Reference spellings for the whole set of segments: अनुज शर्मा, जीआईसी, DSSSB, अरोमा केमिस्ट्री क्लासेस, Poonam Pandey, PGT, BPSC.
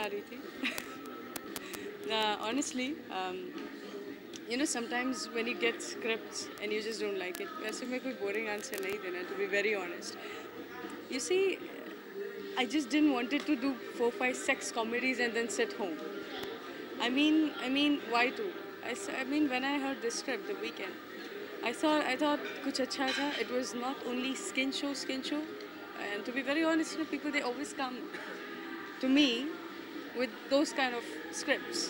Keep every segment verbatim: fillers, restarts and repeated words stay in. आ रही थी. Honestly, um, you know, sometimes when you get scripts and you just don't like it, वैसे मैं कोई boring answer नहीं देना, to be very honest. You see, I just didn't wanted to do four, five sex comedies and then sit home. I mean, I mean, why do? I, I mean, when I heard this script the weekend, I thought, I thought, kuch acha tha. It was not only skin show, skin show. And to be very honest, you know, people they always come to me with those kind of scripts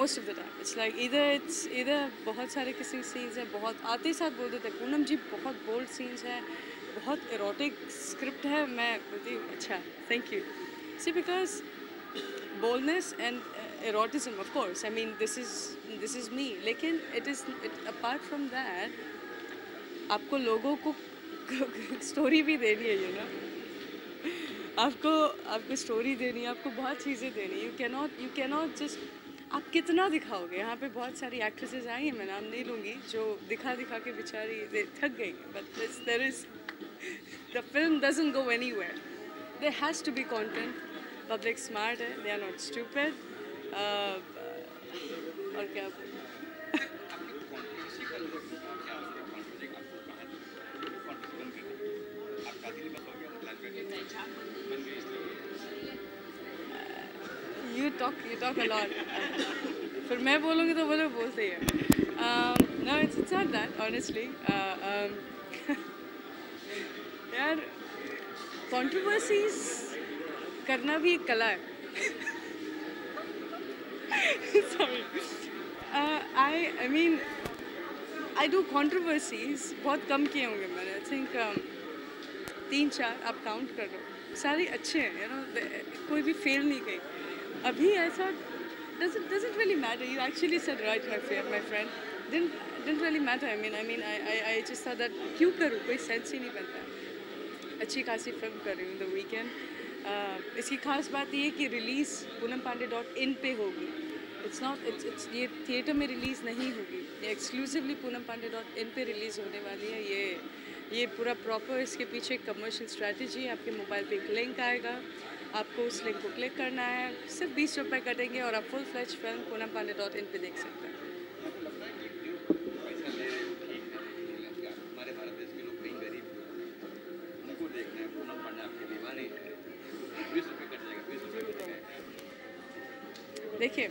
most of the time. It's like either it's either बहुत सारे kissing scenes हैं, बहुत आते साथ बोल देते पूनम जी बहुत bold scenes हैं. बहुत erotic script है मैं बोलती हूँ अच्छा thank you. See because boldness and eroticism of course I mean this is this is me लेकिन it is it, apart from that आपको लोगों को story भी देनी है you know आपको आपको story देनी है आपको बहुत चीजें देनी है you cannot you cannot just आप कितना दिखाओगे यहाँ पे बहुत सारी एक्ट्रेसेस आई हैं मैं नाम नहीं लूँगी जो दिखा दिखा के बेचारी थक गई but there is the film doesn't go anywhere there has to be content public smart है they are not stupid और क्या You talk, you talk a lot. For me, बोलूँगी तो बोलो बोलते हैं. No, it's, it's not that, honestly. Uh, um, यार, controversies करना भी एक कला है. Sorry. Uh, I, I mean, I do controversies. बहुत कम किए होंगे मैंने. I think um, तीन चार आप count कर लो. सारे अच्छे हैं, you know. कोई भी fail नहीं गई. Abhi, I thought, doesn't doesn't really matter. You actually said right, my friend. My friend didn't didn't really matter. I mean, I mean, I I, I just thought that क्यों करूँ कोई sense ही नहीं बनता. अच्छी खासी film कर रही हूँ the weekend. Uh, इसकी खास बात ये है कि release poonam pandey dot in पे होगी. It's not it's it's ये theater में release नहीं होगी. ये exclusively poonam pandey dot in पे release होने वाली है. ये ये पूरा proper इसके पीछे commercial strategy आपके mobile पे एक link आएगा. आपको उस लिंक को क्लिक करना है सिर्फ बीस रुपए कटेंगे और आप full flesh film Poonam Pandey dot in पे देख सकते हैं हमारे भारत देश के लोग कई गरीब उनको देखना है पूनम पांडे आपके दीवाने बीस रुपए कट जाएगा बीस रुपए कटेगा देखिए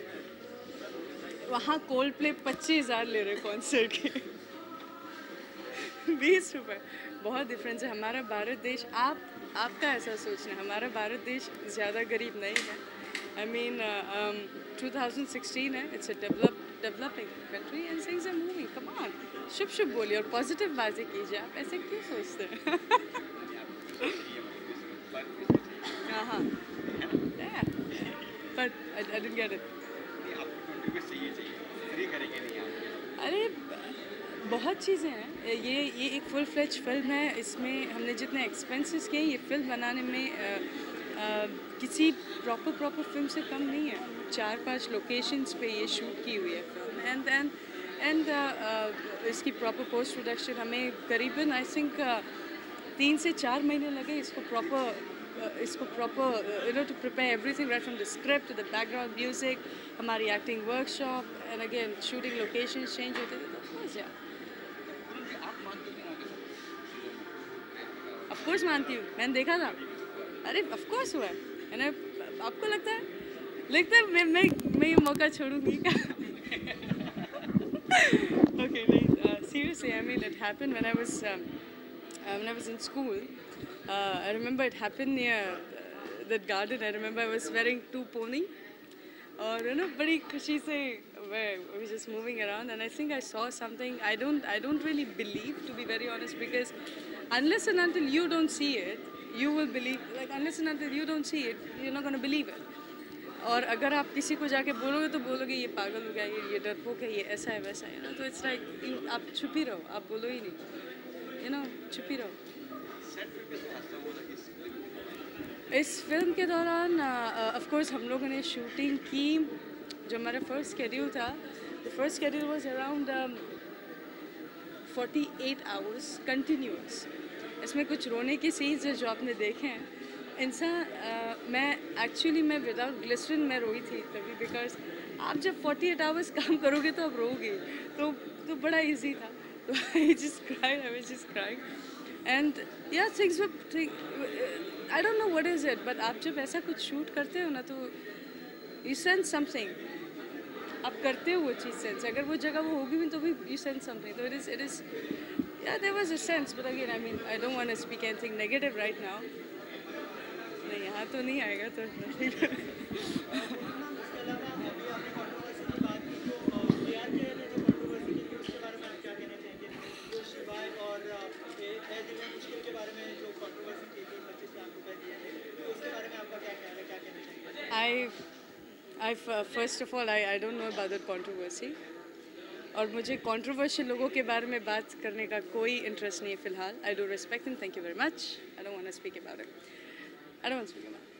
वहाँ कोल्ड प्ले पच्चीस हजार ले रहे कॉन्सर्ट के बीस रुपए बहुत डिफरेंस है हमारा भारत देश आप आपका ऐसा सोचना हमारा भारत देश ज़्यादा गरीब नहीं है I mean uh, um, twenty sixteen है it's a developed developing country and things are moving come on शुभ शुभ बोलिए और पॉजिटिव बातें कीजिए आप ऐसे क्यों सोचते हैं हाँ हाँ but I, I didn't get it अरे बहुत चीज़ें हैं ये ये एक फुल फ्लेज फिल्म है इसमें हमने जितने एक्सपेंसेस किए ये फिल्म बनाने में आ, आ, किसी प्रॉपर प्रॉपर फिल्म से कम नहीं है चार पांच लोकेशंस पे ये शूट की हुई है फिल्म एंड एंड एंड इसकी प्रॉपर पोस्ट प्रोडक्शन हमें करीबन आई थिंक तीन से चार महीने लगे इसको प्रॉपर इसको proper you know to prepare everything right from the script to the background music हमारी acting workshop and again shooting locations change होते थे Of course मानती हूँ मैंने देखा था अरे of course हुआ है ना आपको लगता है लगता है मैं मैं मैं ये मौका छोडूँगी Okay like seriously I mean it happened when I was um, when I was in school uh, I remember it happened near that garden I remember I was wearing two pony और you know बड़ी खुशी से I was just moving around and I think I saw something I don't I don't really believe to be very honest because unless and until you don't see it you will believe like unless and until you don't see it you're not going to believe it और अगर आप किसी को जाके बोलोगे तो बोलोगे ये पागल हो गया ये ये डरपोक है ये ऐसा है वैसा है ना तो it's like आप छुपी रहो आप बोलो ही नहीं you know छुपी रहो इस फिल्म के दौरान of course हम लोगों ने शूटिंग की जो हमारा फर्स्ट शेड्यूल था the first schedule was around forty-eight hours continuous इसमें कुछ रोने के सीन्स जो आपने देखे हैं इंसान मैं एक्चुअली मैं विदाउट ग्लिसरिन मैं रोई थी तभी, बिकॉज आप जब अड़तालीस आवर्स काम करोगे तो आप रोगे, तो तो बड़ा इजी था, तो I just cried, I was just crying and yeah things I don't know what is it, but आप जब ऐसा कुछ शूट करते हो ना तो यू सेंस समथिंग, आप करते हो वो चीज़ सेंस, अगर वो जगह वो होगी भी तो भी यू सेंस समथिंग, तो it is it is yeah there was a sense, but again I mean I don't want to speak anything negative right now, नहीं यहाँ तो नहीं आएगा तो I, I first of all I I don't know about that controversy, और मुझे controversial लोगों के बारे में बात करने का कोई interest नहीं है फिलहाल. I do respect them. Thank you very much. I don't want to speak about it. I don't want to speak about it.